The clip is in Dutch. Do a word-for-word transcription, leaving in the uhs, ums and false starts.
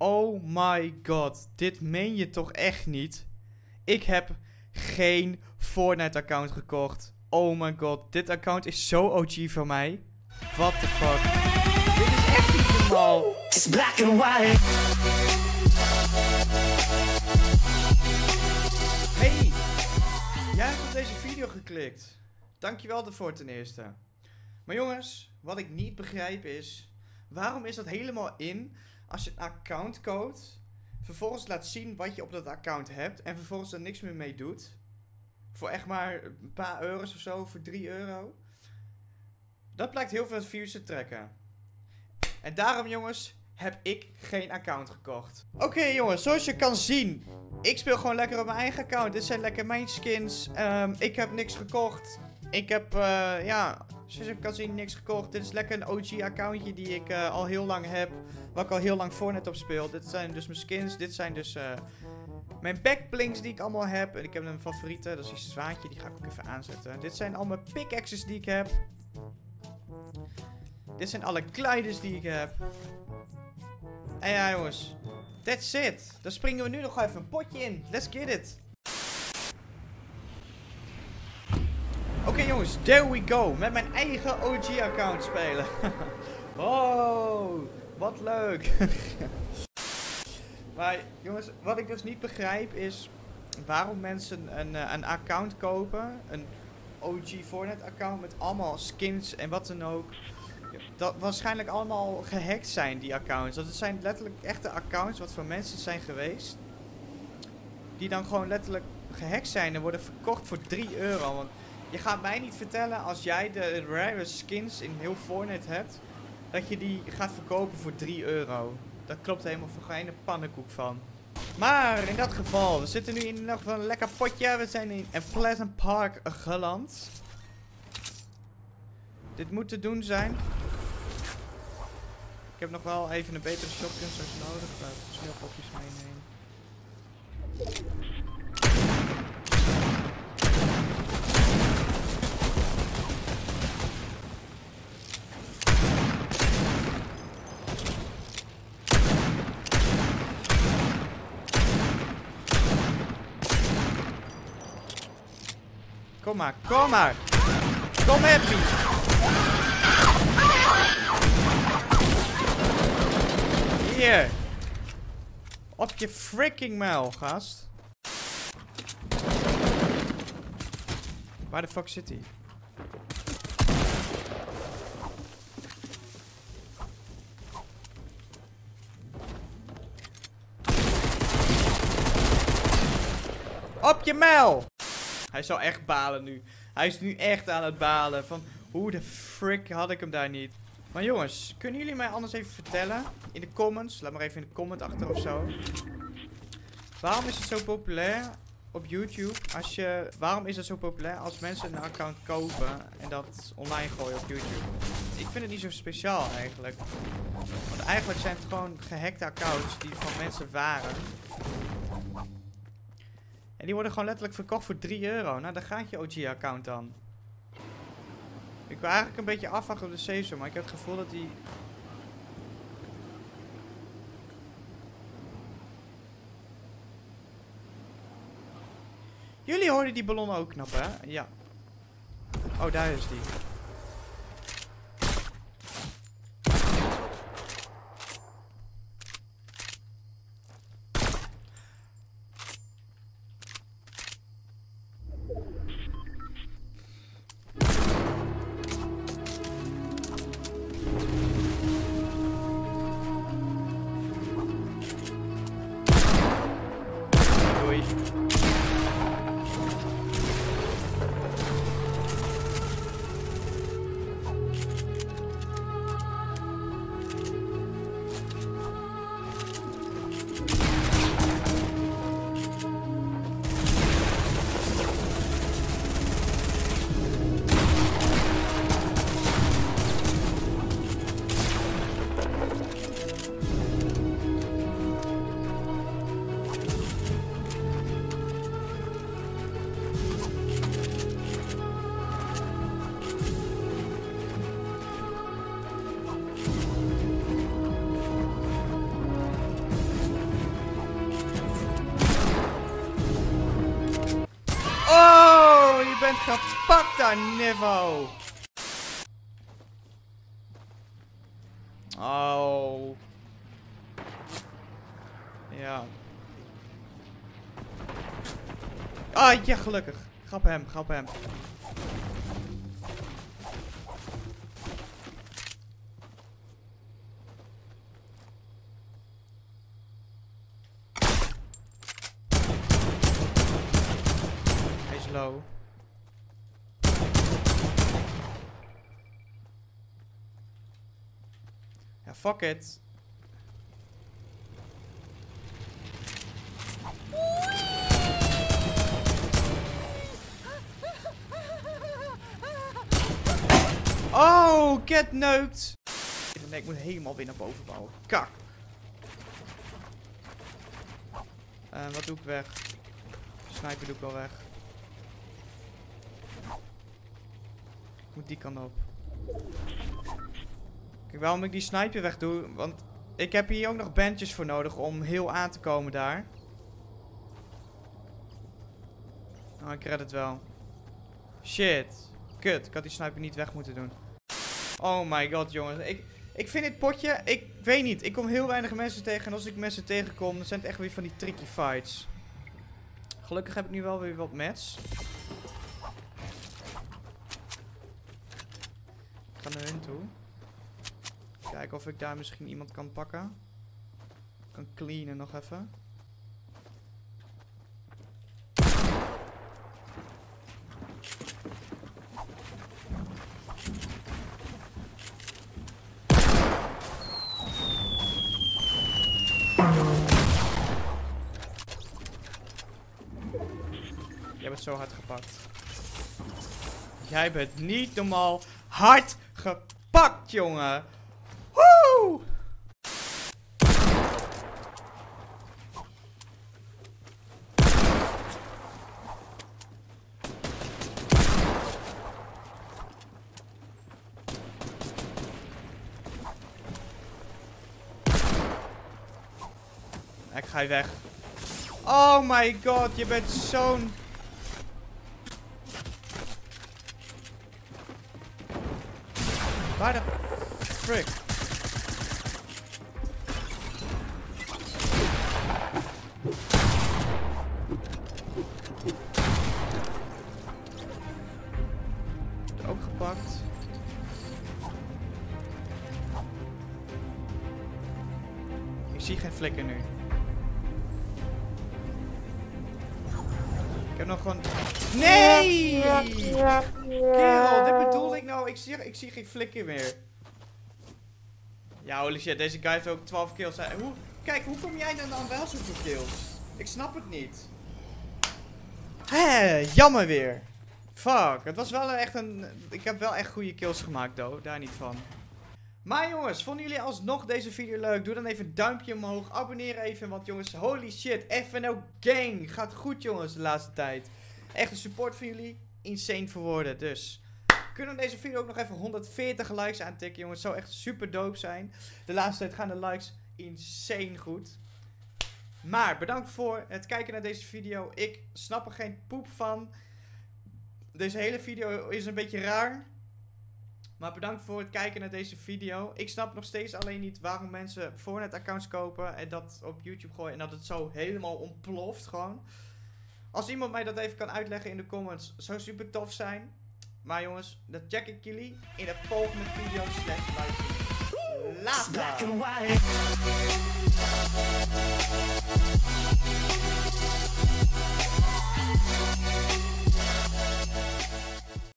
Oh my god. Dit meen je toch echt niet? Ik heb geen Fortnite account gekocht. Oh my god. Dit account is zo O G van mij. What the fuck. Dit is echt niet normaal. It's black and white. Hey. Jij hebt op deze video geklikt. Dankjewel daarvoor ten eerste. Maar jongens, wat ik niet begrijp is... waarom is dat helemaal in als je een account code vervolgens laat zien wat je op dat account hebt en vervolgens er niks meer mee doet? Voor echt maar een paar euro's of zo, voor drie euro. Dat blijkt heel veel views te trekken. En daarom jongens, heb ik geen account gekocht. Oké okay, jongens, zoals je kan zien, ik speel gewoon lekker op mijn eigen account. Dit zijn lekker mijn skins. Um, ik heb niks gekocht. Ik heb, uh, ja, zoals ik kan zien, niks gekocht. Dit is lekker een O G-accountje die ik uh, al heel lang heb. Waar ik al heel lang Fortnite op speel. Dit zijn dus mijn skins. Dit zijn dus uh, mijn backblinks die ik allemaal heb. En ik heb een favoriete. Dat is die zwaadje. Die ga ik ook even aanzetten. Dit zijn al mijn pickaxes die ik heb. Dit zijn alle kleiders die ik heb. En ja, jongens. That's it. Dan springen we nu nog even een potje in. Let's get it. Oké okay, jongens, there we go. Met mijn eigen O G-account spelen. Wow, wat leuk. Maar jongens, wat ik dus niet begrijp is waarom mensen een, een account kopen. Een O G Fortnite-account met allemaal skins en wat dan ook. Dat waarschijnlijk allemaal gehackt zijn, die accounts. Dat zijn letterlijk echte accounts wat voor mensen zijn geweest. Die dan gewoon letterlijk gehackt zijn en worden verkocht voor drie euro. Want je gaat mij niet vertellen, als jij de rare skins in heel Fortnite hebt, dat je die gaat verkopen voor drie euro. Dat klopt helemaal voor geen pannenkoek van. Maar in dat geval, we zitten nu in nog een lekker potje. We zijn in Pleasant Park geland. Dit moet te doen zijn. Ik heb nog wel even een betere shotgun zoals nodig. Laat ik sneeuwpopjes meenemen. Kom maar, kom maar. Kom happy. Hier. Op je freaking muil, gast. Waar de fuck zit hij? Op je muil! Hij zou echt balen nu. Hij is nu echt aan het balen. Van hoe de frick had ik hem daar niet. Maar jongens, kunnen jullie mij anders even vertellen? In de comments. Laat maar even in de comment achter of zo. Waarom is het zo populair op YouTube? Als je, waarom is het zo populair als mensen een account kopen en dat online gooien op YouTube? Ik vind het niet zo speciaal eigenlijk. Want eigenlijk zijn het gewoon gehackte accounts die van mensen waren. En die worden gewoon letterlijk verkocht voor drie euro. Nou, daar gaat je O G-account dan. Ik wil eigenlijk een beetje afwachten op de seizoen, maar ik heb het gevoel dat die... Jullie hoorden die ballon ook knap, hè? Ja. Oh, daar is die. bent gepakt daar, Nivo. Oh. Ja. Ah, ja, gelukkig. Grap hem, grap hem. Hij is low. Ja, fuck it. Oh, get neukt. Nee, ik moet helemaal weer naar boven bouwen. Kak. Uh, wat doe ik weg? Sniper doe ik wel weg. Ik moet die kant op. Kijk, waarom ik die sniper weg doe? Want ik heb hier ook nog bandjes voor nodig om heel aan te komen daar. Oh, ik red het wel. Shit. Kut, ik had die sniper niet weg moeten doen. Oh my god, jongens. Ik, ik vind dit potje... Ik weet niet. Ik kom heel weinig mensen tegen. En als ik mensen tegenkom, dan zijn het echt weer van die tricky fights. Gelukkig heb ik nu wel weer wat mats. Ik ga naar hun toe. Kijken of ik daar misschien iemand kan pakken. Kan cleanen nog even. Jij bent zo hard gepakt. Jij bent niet normaal hard gepakt, jongen. Woe! Ik ga je weg. Oh my god, je bent zo'n... Waar de frick? Ook gepakt. Ik zie geen flikker nu. Ik heb nog gewoon... Nee! Kerel, dit bedoel ik nou. Ik zie, ik zie geen flikker meer. Ja, holy shit. Deze guy heeft ook twaalf kills. Hoe, kijk, hoe kom jij dan, dan wel zoveel kills? Ik snap het niet. Hé, jammer weer. Fuck, het was wel echt een... Ik heb wel echt goede kills gemaakt, though. Daar niet van. Maar jongens, vonden jullie alsnog deze video leuk? Doe dan even een duimpje omhoog. Abonneer even, want jongens, holy shit. F N L gang. Gaat goed, jongens, de laatste tijd. Echt de support van jullie. Insane voor woorden. Dus kunnen we deze video ook nog even honderdveertig likes aantikken, jongens. Het zou echt super dope zijn. De laatste tijd gaan de likes insane goed. Maar bedankt voor het kijken naar deze video. Ik snap er geen poep van. Deze hele video is een beetje raar. Maar bedankt voor het kijken naar deze video. Ik snap nog steeds alleen niet waarom mensen Fortnite accounts kopen en dat op YouTube gooien en dat het zo helemaal ontploft gewoon. Als iemand mij dat even kan uitleggen in de comments, zou super tof zijn. Maar jongens, dat check ik jullie in de volgende video slash live. Later!